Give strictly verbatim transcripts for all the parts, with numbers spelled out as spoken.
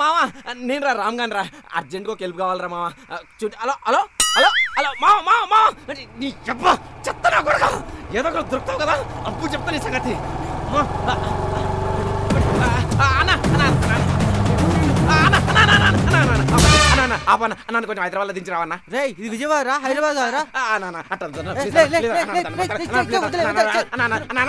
మామ నేను రా రామ్గాన్ రా అర్జెంట్గా హెల్ప్ కావాలరా మామ చూడు హలో హలో హలో హలో మామ మామ మామ నీ చెప్ప చెత్త నా కొడుకు ఏదో ఒకరు దొరుకుతావు కదా అప్పు చెప్తా నీ సంగతి అన్నా అన్నా కొంచెం హైదరాబాద్ దించి రావన్నా రే ఇది విజయవాడ రా హైదరాబాద్ రా నీ అన్న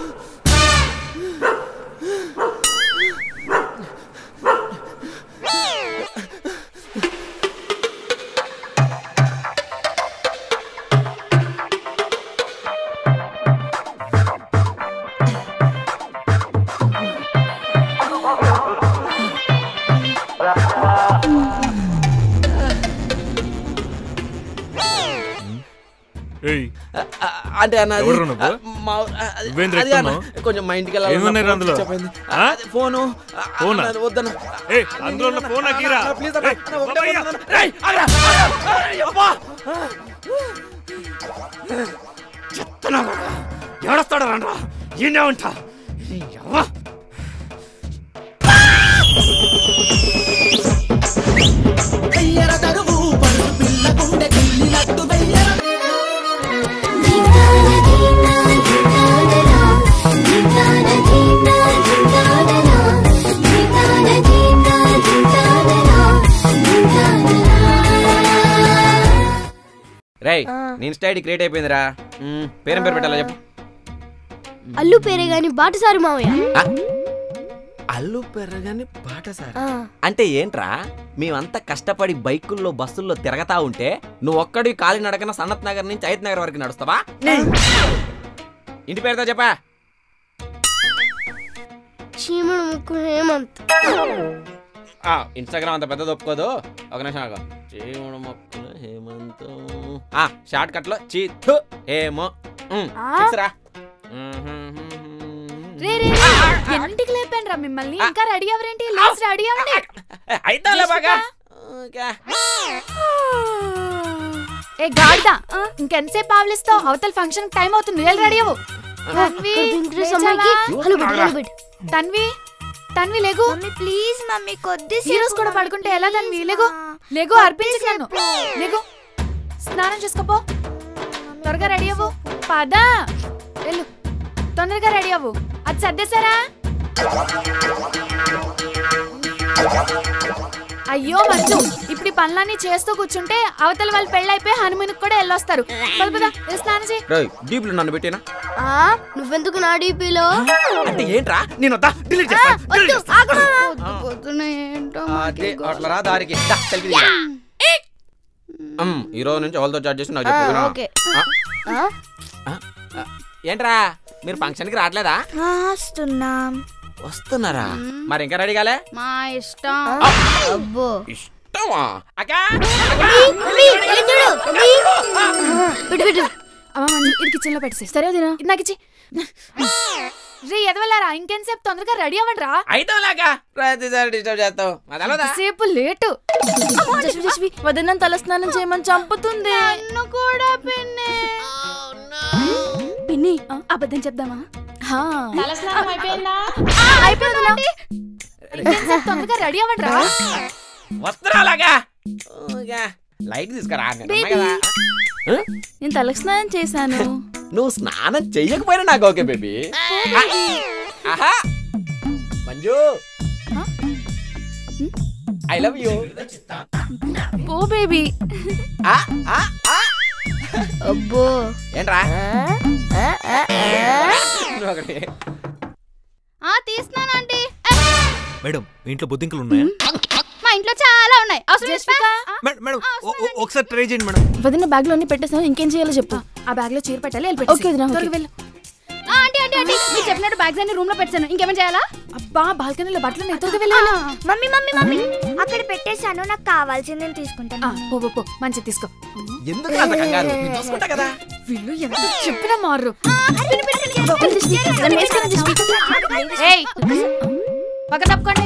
అంటే కొంచెం మా ఇంటికి ఫోను ఎవడొస్తాడా రా ఏంటా ఉంటా రేయ్ నీ ఇన్స్టా ఐడి క్రియేట్ అయిపోయిందిరా పేరేం పేరు పెట్టాలా చెప్పు అల్లు పేరే గాని బాటసారి మావయ్య అల్లు పేరే గాని బాటసారి అంటే ఏంట్రా మేమంతా కష్టపడి బైకుల్లో బస్సుల్లో తిరగతా ఉంటే నువ్వు ఒక్కడి కాలి నడకన సన్నత్ నగర్ నుంచి ఐత్ నగర్ వరకు నడుస్తావా ఇంటి పేరుతో చెప్పా ఇన్స్టాగ్రామ్ అంత పెద్దది ఒప్పుకోదు ఒక నిమిషం ఆగు చీముడు మొక్కలు హేమంత్ షార్ట్ కట్ లో చీతు ఏమో మిమ్మల్ని ఇంకా రెడీ అవ్వరేంటి రెడీ అవ్వండి అయితేలే బాగా ఏ గాడిదా ఇంకెంతసేపు ఆవలిస్తావు అవతల ఫంక్షన్ టైం అవుతుంది రెడీ అవ్వు తన్వి తన్వి లేగు ప్లీజ్ మమ్మీ కొద్ది సీరియస్ కూడా పడుకుంటే ఎలా తన్వి లేగు లేగు అర్పించను లేగు స్నానం చేసుకోపో త్వరగా రెడీ అవ్వు పదా వెళ్ళు తొందరగా రెడీ అవ్వు అది సర్దేశారా అయ్యో మంచు ఇప్పుడు ఈ పనులన్నీ చేస్తూ కూర్చుంటే అవతల వాళ్ళు పెళ్ళైపోయి హనుమీనికి కూడా వెళ్ళొస్తారు స్నానం చేయి నువ్వెందుకు నా డీపీలో అంటే ఏంట్రా నేను ఈ రోజు నుంచి వాళ్ళతో చాట్ చేసి ఏంట్రా మీరు ఫంక్షన్కి రావట్లేదా వస్తున్నారా మరి ఇంకా రెడీ కాలే మా ఇష్టం ఇష్టమా కిచెన్ లో పెట్టేసి సరే నాకు ఇచ్చి రే ఎదవలారా ఇంకెంతసేపు తొందరగా రెడీ అవ్వండి రా అయితే లేటు వదిన తల స్నానం చేయమని చంపుతుంది పిన్ని అబద్ధం చెప్దామా తొందరగా రెడీ అవ్వండి రా వస్త్రాలాగా లైట్ తీసుకురా నేను తలకు స్నానం చేశాను నువ్వు స్నానం చెయ్యకపోయినా నాకు okay baby Manju I love you oh baby అబ్బో ఏంట్రా తీస్తున్నాను ఆంటీ మేడం ఇంట్లో బొద్దింకలు ఉన్నాయా ఇంట్లో చాలా ఉన్నాయి ఒకసారి ట్రై చేయండి మేడం వదిన బ్యాగ్ లో పెట్టేసాను ఇంకేం చేయాలో చెప్పు ఆ బ్యాగ్ లో చీర పెట్టాలి చెప్పినట్టు బ్యాగ్స్ అన్ని రూమ్ లో పెట్టాను ఇంకేమైనా చేయాలా అబ్బా బాల్కనీలో బట్టలు మమ్మీ మమ్మీ మమ్మీ అక్కడ పెట్టేశాను నాకు కావాల్సింది నేను తీసుకుంటాను మంచిది తీసుకో వీళ్ళు ఎంత చెప్పినా మారు పక్క తప్పుకోండి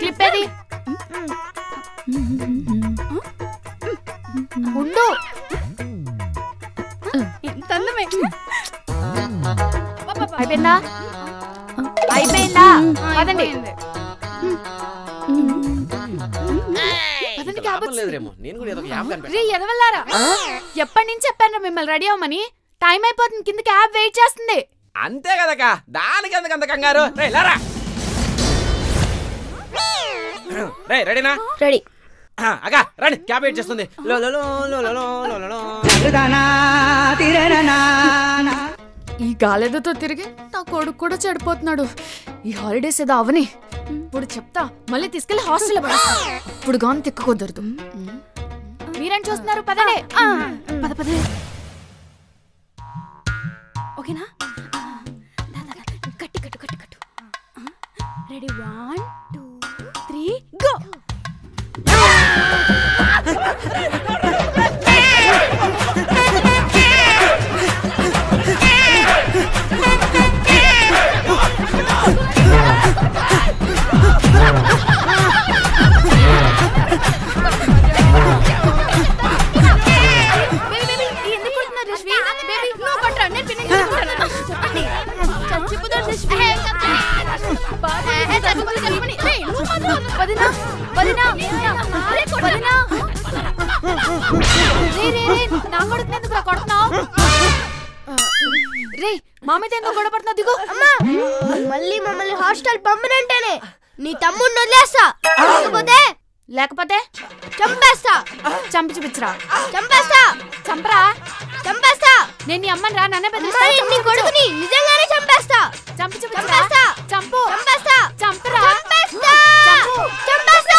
క్లిప్ ఏది ఉండు ఇంతన్నమే అయిపోయిందా అయిపోయిందా పదండి ఎప్పటి నుంచి చెప్పాను మిమ్మల్ని రెడీ అవ్వమని టైం అయిపోతుంది కింద క్యాబ్ వెయిట్ చేస్తుంది అంతే కదకా దానికి ఎందుకంత కంగారు ఈ గాలేదతో తిరిగి నా కొడుకు కూడా చెడిపోతున్నాడు ఈ హాలిడేస్ ఏదో అవని ఇప్పుడు చెప్తా మళ్ళీ తీసుకెళ్లి హాస్టల్ ఇప్పుడు గాను తిక్కకూడదు మీరేం చూస్తున్నారు పదడే పద పదే ఓకేనా కట్టి కట్టు కట్టు కట్టు ready one two three go పంపనంటేనే నీ తమ్ముడిని వదిలేస్తా లేకపోతే లేకపోతే చంపేస్తా చంపి చూపించరా చంపేస్తా చంపరా చంపేస్తా నేను నీ అమ్మని రా నన్నే నీ కొడుకుని నిజంగానే చంపేస్తా చంపి చూపించేస్తా చంపు చంపేస్తా చంపరా చంపేస్తా చంపేస్తా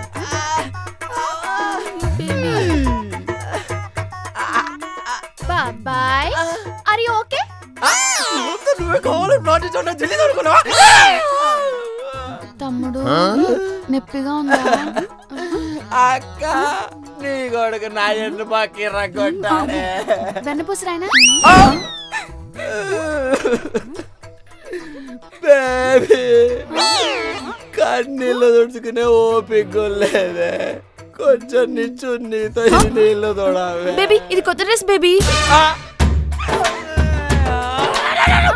బాబాయ్ అరే ఓకే తమ్ముడు నొప్పిగా ఉందా అక్క నీ కొడుకు నా చెట్లు బాకీ రగ్గొట్టాడే వెన్నపూసరాయన బేబీ కన్నీళ్ళు తుడుచుకునే ఓపికలేదే కొంచెం నిచ్చు నీతో నీళ్ళు తోడాలి బేబీ ఇది కొత్త డ్రెస్ బేబీ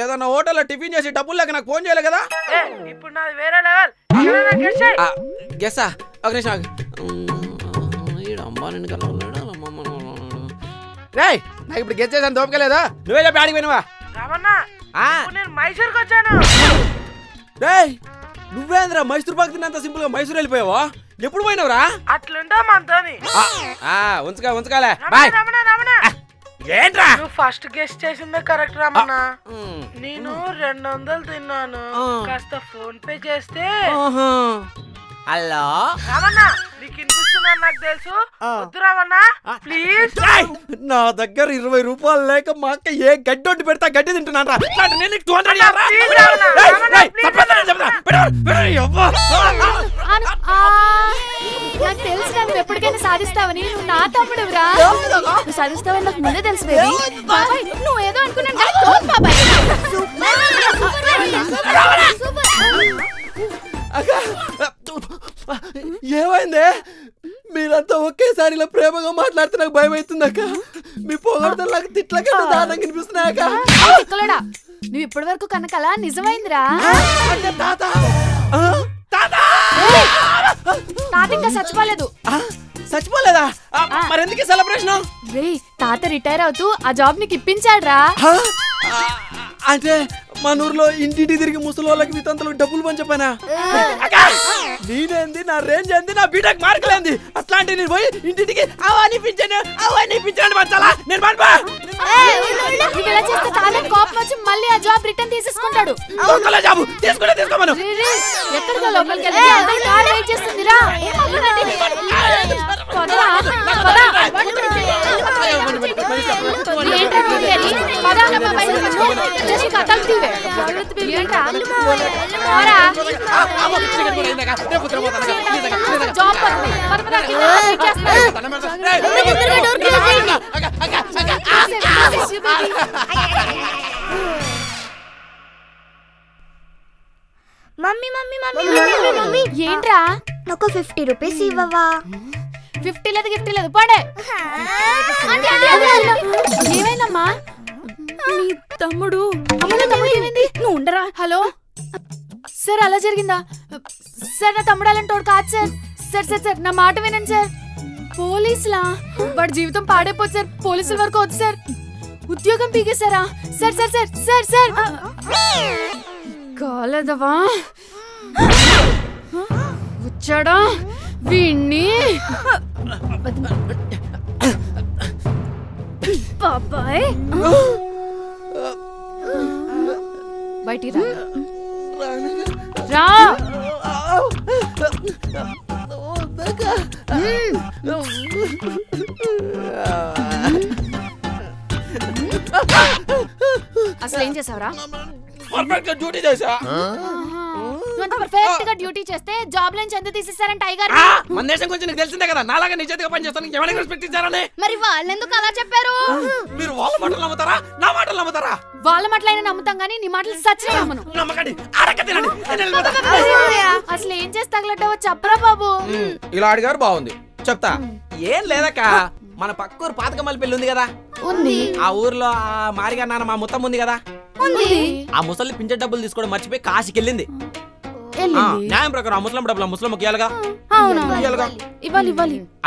ఏదన్నా హోటల్లో టిఫిన్ చేసి డబ్బులు లేక నాకు ఫోన్ చేయలే కదా ఇప్పుడు నాది వేరే లెవెల్ గెస్సా ఒక నిమిషం అమ్మ నిన్ను కలవలేడు రేయ్ నాకు ఇప్పుడు గెట్ చేసాను దోపకలేదా నువ్వే చెప్పి ఆడిపోయినవా మైసూర్కి వచ్చాను రేయ్ నువ్వేంద్రా మైసూర్ పాక్ తిన్నంత సింపుల్ గా మైసూర్ వెళ్ళిపోయావా ఎప్పుడు పోయినవరా అట్లుంటా మనతోని ఉంచుకో ఉంచుకోలే ఏంట్రా నువ్వు ఫస్ట్ గెస్ట్ చేసిందే కరెక్ట్ రమణ నేను రెండు వందలు తిన్నాను కాస్త ఫోన్ పే చేస్తే హలో రమణ నా దగ్గర ఇరవై రూపాయలు లేక మా అక్క ఏ గడ్డి వంటి పెడతా గడ్డి తింటున్నాను ఎప్పటికైనా సాధిస్తావని నువ్వు నా తమ్ముడు సాధిస్తావని నాకు ముందే తెలుసు నువ్వు ఏదో అనుకున్నాను ఏమైందే మీరంతా ఒకేసారి ఇలా ప్రేమగా మాట్లాడితే నాకు భయం అవుతుందక్క. మీ పొగడతలాగా తిట్లగా దానంగా అనిపిస్తున్నాయక్క. తిక్కలడా నువ్వు ఇప్పటి వరకు కన్న కల నిజమైందిరా. తాతా తాతా తాత ఇంకా చచ్చిపోలేదు. చచ్చిపోలేదా? మరెందుకు సెలబ్రేషన్? రే తాత రిటైర్ అవుతూ ఆ జాబ్ నీకు ఇప్పించాడురా. అంటే మన ఊర్లో ఇంటింటి తిరిగి ముసలి వాళ్ళకి వితంతులు డబ్బులు పని చెప్పానా? నేనేంది, నా రేంజ్ ఏంది, నా బీటెక్ మార్కులేంది, అట్లాంటి నేను పోయి ఇంటింటికి అవనిపించాను అవనిపించాను మచ్చలా నేను పనిపా. మళ్ళీ ఆ జాబ్ రిటర్న్ తీసుకుంటాడు. జాబ్ తీసుకుంటే తీసుకోమను. ఎక్కడికో లోపలికి ఏంట్రా నాకు ఫిఫ్టీ రూపీస్ ఇవ్వవా? ఫిఫ్టీ లేదు గిఫ్టీ లేదు పోడే. ఏమైందమ్మా? తమ్ముడు నువ్వు ఉండరా? హలో సార్ అలా జరిగిందా? సార్ నా తమ్ముడు అలాంటి వాడు కాదు సార్. సార్ సార్ సార్ నా మాట వినండి సార్. పోలీసులా? వాడి జీవితం పాడైపోదు సార్. పోలీసుల వరకు వద్దు సార్. ఉద్యోగం పీకేశారా? Sir sir sir sir sir కాలేదవా వచ్చాడా వీణ్ణి బాబాయ్ బయటికి రా. అసలు ఏం చేసావురా? డ్యూటీ చేసా. పర్ఫెక్ట్ గా డ్యూటీ చేస్తే జాబ్ లైన్ చెంది తీసేసారంట టైగర్. మన దేశం గురించి నీకు తెలిసిందే కదా. నాలాగా నిజాయితీగా పని చేస్తాను ఎవరైనా రెస్పెక్ట్ ఇచ్చారని. మరి వాళ్ళెందుకు అలా చెప్పారు? మీరు వాళ్ళ మాటలు నమ్ముతారా నా మాటలు నమ్ముతారా? వాళ్ళ మాటలైనా నమ్ముతాం కానీ నీ మాటలు సచ్చినామను నమ్మకండి. అసలు ఏం చేసి తగలడ్డావో చెప్పరా బాబు. ఇలా అడిగారు బాగుంది చెప్తా. ఏం లేదక్క మన పక్కూరు పాతకమల్లి పెళ్లి ఉంది కదా ఉంది. ఆ ఊర్లో ఆ మారిగా నాన్న మా ముత్తం ఉంది కదా ఉంది. ఆ ముసలి పింఛ డబ్బులు తీసుకోవడం మర్చిపోయి కాశీకెళ్ళింది. న్యాయం ప్రకారం ఆ ముసలం డబ్బులు ఆ ముసలం ఇయ్యాలిగా.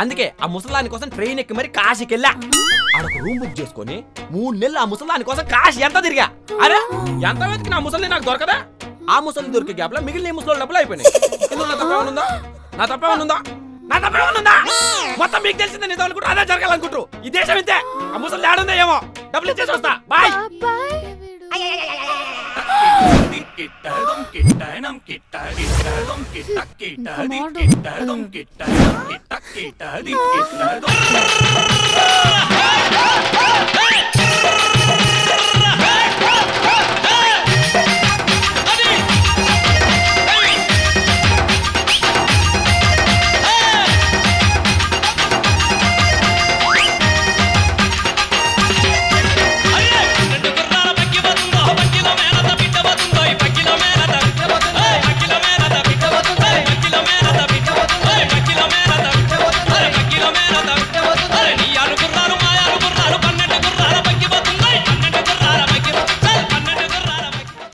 అందుకే ఆ ముసలాని కోసం ట్రైన్ ఎక్కి మరి కాశీకెళ్ళా. ఆడొక రూమ్ బుక్ చేసుకుని మూడు నెలలు ఆ ముసలాని కోసం కాశీ ఎంత తిరిగా. అరే ఎంత వెతికినా ఆ ముసలి నాకు దొరకదా? ఆ ముసలి దొరికే గ్యాప్ లో మిగిలిన ఈ ముసలి డబ్బులు అయిపోయినాయి. ఇందులో నా తప్పేమనుందా? నా తప్పేమనుందా? నా తప్పేమనుందా? మొత్తం మీకు తెలిసిందే నిజం అనుకుంటారు అదే జరగాలనుకుంటారు. ఈ దేశం ఇంతే. ఆ ముసలి ఆడుందా ఏమో డబ్బులు ఇచ్చేసి వస్తా బాయ్. కిట్ట